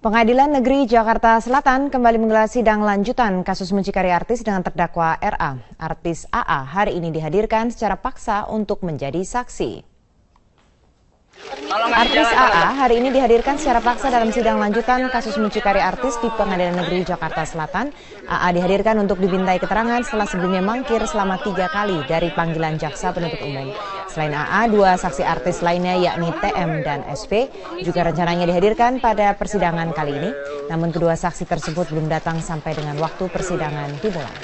Pengadilan Negeri Jakarta Selatan kembali menggelar sidang lanjutan kasus muncikari artis dengan terdakwa RA. Artis AA hari ini dihadirkan secara paksa untuk menjadi saksi. Artis AA hari ini dihadirkan secara paksa dalam sidang lanjutan kasus muncikari artis di Pengadilan Negeri Jakarta Selatan. AA dihadirkan untuk dimintai keterangan setelah sebelumnya mangkir selama 3 kali dari panggilan jaksa penuntut umum. Selain AA, 2 saksi artis lainnya yakni TM dan SP juga rencananya dihadirkan pada persidangan kali ini. Namun kedua saksi tersebut belum datang sampai dengan waktu persidangan dimulai.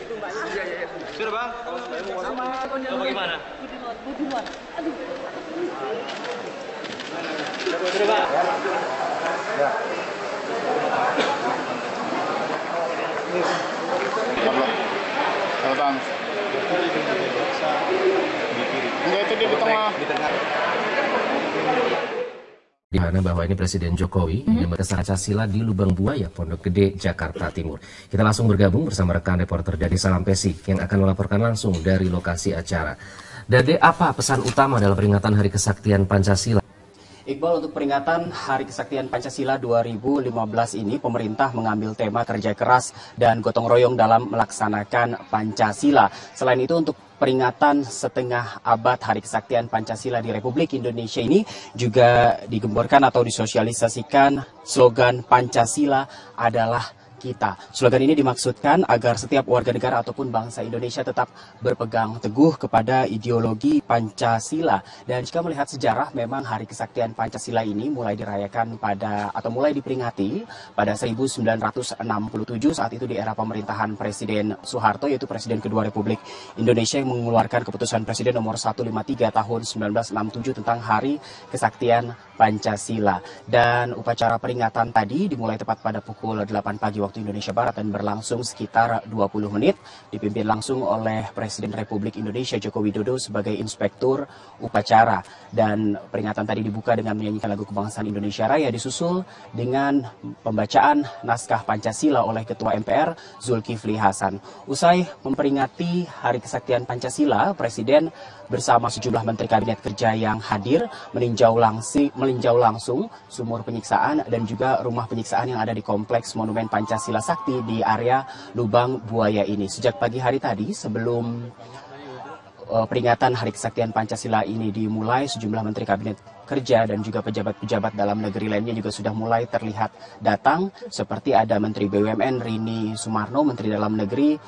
Di mana bahwa ini Presiden Jokowi menyambangi Pancasila di Lubang Buaya, Pondok Gede, Jakarta Timur. Kita langsung bergabung bersama rekan reporter Dede Salampessy yang akan melaporkan langsung dari lokasi acara. Dede, apa pesan utama dalam peringatan Hari Kesaktian Pancasila? Iqbal, untuk peringatan Hari Kesaktian Pancasila 2015 ini, pemerintah mengambil tema kerja keras dan gotong royong dalam melaksanakan Pancasila. Selain itu, untuk peringatan setengah abad Hari Kesaktian Pancasila di Republik Indonesia ini juga digemborkan atau disosialisasikan slogan Pancasila adalah kita. Slogan ini dimaksudkan agar setiap warga negara ataupun bangsa Indonesia tetap berpegang teguh kepada ideologi Pancasila. Dan jika melihat sejarah, memang Hari Kesaktian Pancasila ini mulai dirayakan mulai diperingati pada 1967, saat itu di era pemerintahan Presiden Soeharto, yaitu Presiden kedua Republik Indonesia, yang mengeluarkan keputusan Presiden nomor 153 tahun 1967 tentang Hari Kesaktian Pancasila. Dan upacara peringatan tadi dimulai tepat pada pukul 8 pagi waktu Indonesia Barat dan berlangsung sekitar 20 menit, dipimpin langsung oleh Presiden Republik Indonesia Joko Widodo sebagai inspektur upacara. Dan peringatan tadi dibuka dengan menyanyikan lagu kebangsaan Indonesia Raya, disusul dengan pembacaan naskah Pancasila oleh Ketua MPR Zulkifli Hasan. Usai memperingati Hari Kesaktian Pancasila, Presiden bersama sejumlah Menteri Kabinet Kerja yang hadir meninjau langsung sumur penyiksaan dan juga rumah penyiksaan yang ada di kompleks Monumen Pancasila Sakti di area Lubang Buaya ini. Sejak pagi hari tadi, sebelum peringatan Hari Kesaktian Pancasila ini dimulai, sejumlah Menteri Kabinet Kerja dan juga pejabat-pejabat dalam negeri lainnya juga sudah mulai terlihat datang, seperti ada Menteri BUMN Rini Sumarno, Menteri Dalam Negeri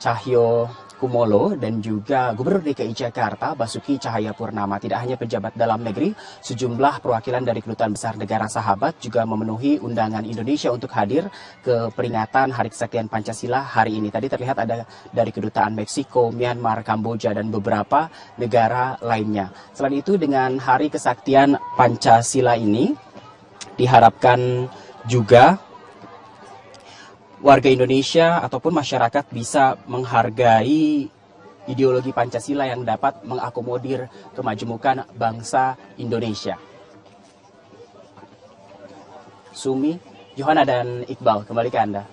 Cahyo Kumolo, dan juga Gubernur DKI Jakarta Basuki Cahyapurnama. Tidak hanya pejabat dalam negeri, sejumlah perwakilan dari kedutaan besar negara sahabat juga memenuhi undangan Indonesia untuk hadir ke peringatan Hari Kesaktian Pancasila hari ini. Tadi terlihat ada dari kedutaan Meksiko, Myanmar, Kamboja, dan beberapa negara lainnya. Selain itu, dengan Hari Kesaktian Pancasila ini diharapkan juga warga Indonesia ataupun masyarakat bisa menghargai ideologi Pancasila yang dapat mengakomodir kemajemukan bangsa Indonesia. Sumi, Yohana, dan Iqbal, kembali ke Anda.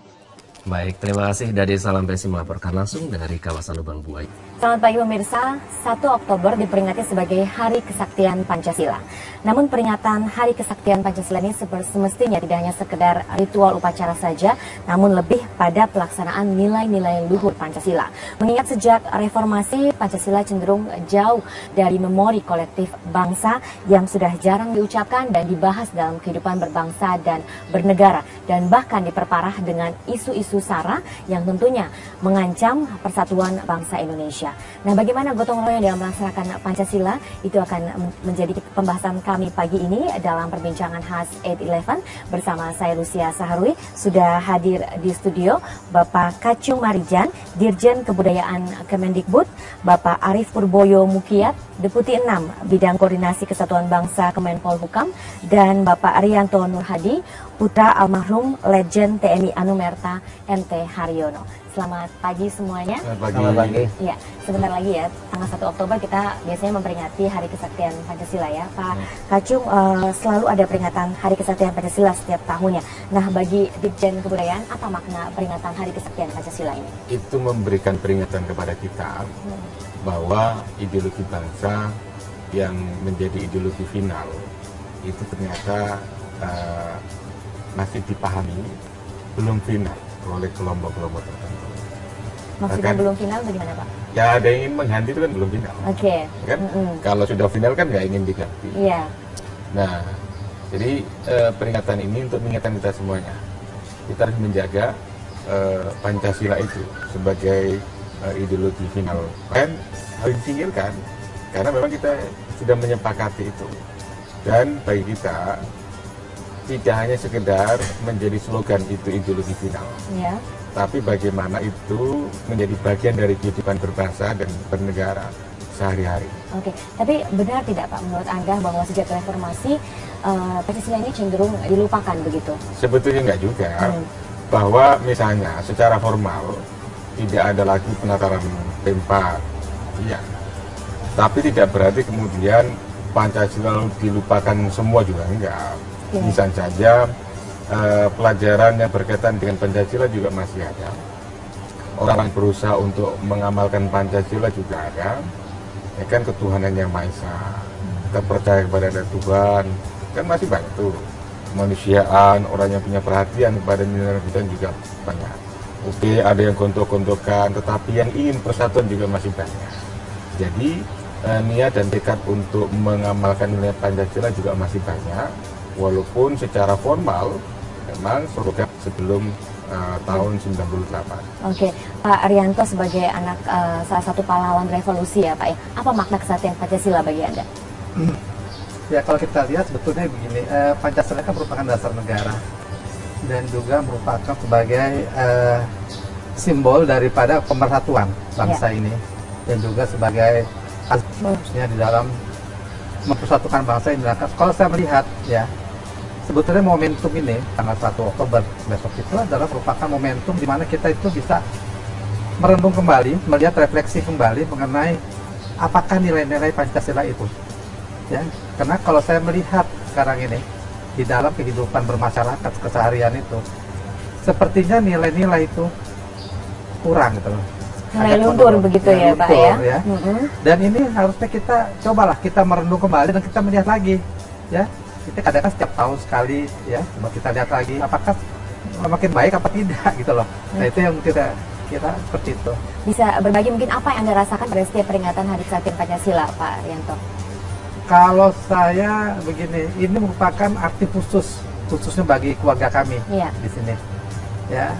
Baik, terima kasih Dede Salampessy melaporkan langsung dari kawasan Lubang Buaya. Selamat pagi pemirsa, 1 Oktober diperingati sebagai Hari Kesaktian Pancasila. Namun peringatan Hari Kesaktian Pancasila ini semestinya tidak hanya sekedar ritual upacara saja, namun lebih pada pelaksanaan nilai-nilai luhur Pancasila. Mengingat sejak reformasi, Pancasila cenderung jauh dari memori kolektif bangsa yang sudah jarang diucapkan dan dibahas dalam kehidupan berbangsa dan bernegara, dan bahkan diperparah dengan isu-isu SARA yang tentunya mengancam persatuan bangsa Indonesia. Nah, bagaimana gotong royong dalam melaksanakan Pancasila itu akan menjadi pembahasan kami pagi ini dalam perbincangan khas 811 bersama saya Lucia Saharui. Sudah hadir di studio Bapak Kacung Marijan, Dirjen Kebudayaan Kemendikbud, Bapak Arif Purboyo Mukiat, Deputi 6 Bidang Koordinasi Kesatuan Bangsa Kemenpolhukam, dan Bapak Arianto Nurhadi, putra almarhum Legend TNI Anumerta MT Haryono. Selamat pagi semuanya. Selamat pagi. Ya, sebentar lagi ya, tanggal 1 Oktober kita biasanya memperingati Hari Kesaktian Pancasila ya, Pak Kacung. Selalu ada peringatan Hari Kesaktian Pancasila setiap tahunnya. Nah, bagi Dirjen Kebudayaan, apa makna peringatan Hari Kesaktian Pancasila ini? Itu memberikan peringatan kepada kita bahwa ideologi bangsa yang menjadi ideologi final itu ternyata masih dipahami, belum final oleh kelompok-kelompok tertentu. Maksudnya belum final bagaimana, Pak? Ya ada yang ingin mengganti itu kan belum final. Oke. Kan kalau sudah final kan nggak ingin diganti. Iya. Nah, jadi peringatan ini untuk mengingatkan kita semuanya. Kita harus menjaga Pancasila itu sebagai ideologi final. Kan harus disingkirkan, karena memang kita sudah menyepakati itu. Dan bagi kita tidak hanya sekedar menjadi slogan itu ideologi final. Iya. Tapi bagaimana itu menjadi bagian dari kehidupan berbangsa dan bernegara sehari-hari. Oke, tapi benar tidak Pak menurut Anda bahwa sejak reformasi Pancasila ini cenderung dilupakan begitu? Sebetulnya enggak juga, bahwa misalnya secara formal tidak ada lagi penataran P4, iya. Tapi tidak berarti kemudian Pancasila dilupakan semua juga, enggak. Ya. Bisa saja pelajaran yang berkaitan dengan Pancasila juga masih ada. Orang berusaha untuk mengamalkan Pancasila juga ada. Ya kan, ketuhanan yang Maha Esa, kita percaya kepada Tuhan, kan masih banyak tuh. Kemanusiaan, orang yang punya perhatian kepada minoritas juga banyak. Oke, ada yang gontok-gontokan, tetapi yang ingin persatuan juga masih banyak. Jadi niat dan tekad untuk mengamalkan nilai Pancasila juga masih banyak. Walaupun secara formal memang produk sebelum tahun 98. Oke, Pak Arianto sebagai anak salah satu pahlawan revolusi ya Pak ya, apa makna kesaktian Pancasila bagi Anda? Ya kalau kita lihat sebetulnya begini, Pancasila kan merupakan dasar negara dan juga merupakan sebagai simbol daripada pemersatuan bangsa ya. Ini dan juga sebagai asasnya di dalam mempersatukan bangsa Indonesia. Kalau saya melihat ya, sebetulnya momentum ini tanggal 1 Oktober besok itu adalah merupakan momentum di mana kita itu bisa merenung kembali, melihat refleksi kembali mengenai apakah nilai-nilai Pancasila itu. Ya, karena kalau saya melihat sekarang ini di dalam kehidupan bermasyarakat keseharian itu, sepertinya nilai-nilai itu kurang gitu loh. Nilai luntur begitu ya Pak ya, dan ini harusnya kita cobalah kita merenung kembali dan kita melihat lagi ya, kita kadang-kadang setiap tahun sekali ya coba kita lihat lagi apakah makin baik apa tidak gitu loh. Nah itu yang kita seperti itu. Bisa berbagi mungkin apa yang Anda rasakan pada setiap peringatan Hari Kesaktian Pancasila Pak Arianto? Kalau saya begini, ini merupakan arti khusus khususnya bagi keluarga kami di sini ya.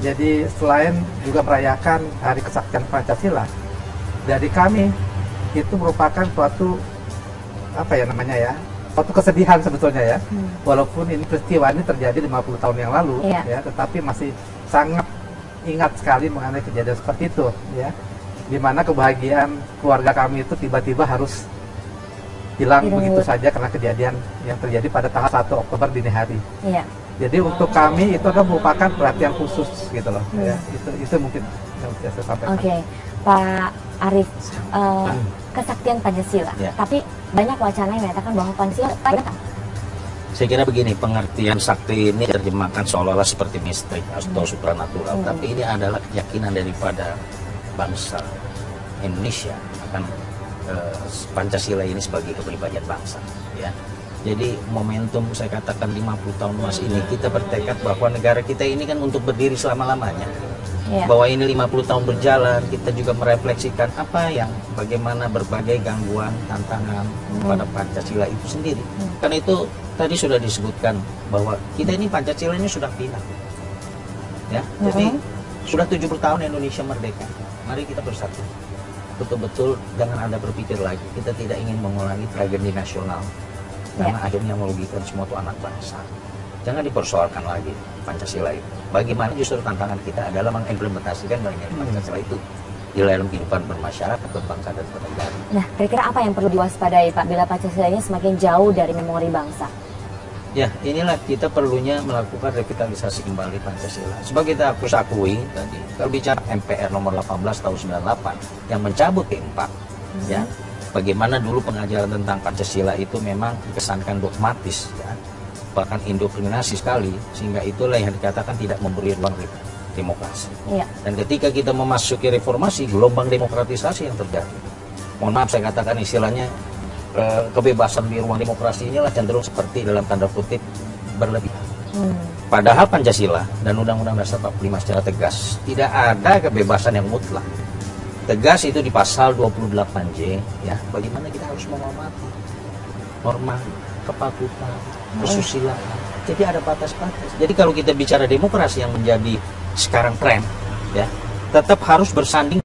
Jadi selain juga merayakan Hari Kesaktian Pancasila, dari kami itu merupakan suatu suatu kesedihan sebetulnya ya. Walaupun ini peristiwa ini terjadi 50 tahun yang lalu ya, tetapi masih sangat ingat sekali mengenai kejadian seperti itu ya. Di mana kebahagiaan keluarga kami itu tiba-tiba harus hilang begitu saja karena kejadian yang terjadi pada tanggal 1 Oktober dini hari. Iya. Jadi untuk kami itu kan merupakan perhatian khusus gitu loh. Ya, itu mungkin yang bisa saya sampaikan. Oke, Pak Arief, kesaktian Pancasila. Ya. Tapi banyak wacana yang menyatakan bahwa Pancasila benar. Saya kira begini, pengertian sakti ini terjemahkan seolah-olah seperti mistik atau supranatural. Tapi ini adalah keyakinan daripada bangsa Indonesia akan Pancasila ini sebagai kepribadian bangsa. Ya. Jadi momentum saya katakan 50 tahun emas ini kita bertekad bahwa negara kita ini kan untuk berdiri selama-lamanya. Bahwa ini 50 tahun berjalan, kita juga merefleksikan bagaimana berbagai gangguan, tantangan pada Pancasila itu sendiri. Karena itu tadi sudah disebutkan bahwa kita ini Pancasila ini sudah final. Ya, jadi sudah 70 tahun Indonesia merdeka. Mari kita bersatu. Betul-betul jangan Anda berpikir lagi, kita tidak ingin mengulangi tragedi nasional. Karena akhirnya merugikan semua tuh anak bangsa. Jangan dipersoalkan lagi Pancasila itu. Bagaimana justru tantangan kita adalah mengimplementasikan nilai-nilai Pancasila itu di dalam kehidupan bermasyarakat, berbangsa dan bernegara. Nah, kira-kira apa yang perlu diwaspadai Pak bila Pancasila ini semakin jauh dari memori bangsa? Ya, inilah kita perlunya melakukan revitalisasi kembali Pancasila. Sebagai kita harus akui tadi, kalau bicara MPR nomor 18 tahun 98 yang mencabut keempat, ya. Bagaimana dulu pengajaran tentang Pancasila itu memang dikesankan dogmatis, ya? Bahkan indoktrinasi sekali, sehingga itulah yang dikatakan tidak memberi ruang demokrasi. Iya. Dan ketika kita memasuki reformasi, gelombang demokratisasi yang terjadi. Mohon maaf saya katakan istilahnya kebebasan di ruang demokrasi inilah cenderung seperti dalam tanda kutip berlebihan. Padahal Pancasila dan Undang-Undang Dasar 45 secara tegas tidak ada kebebasan yang mutlak. Tegas itu di pasal 28J, ya, bagaimana kita harus menghormati norma, kepatutan, kesusilaan. Jadi ada batas-batas. Jadi kalau kita bicara demokrasi yang menjadi sekarang tren, ya, tetap harus bersanding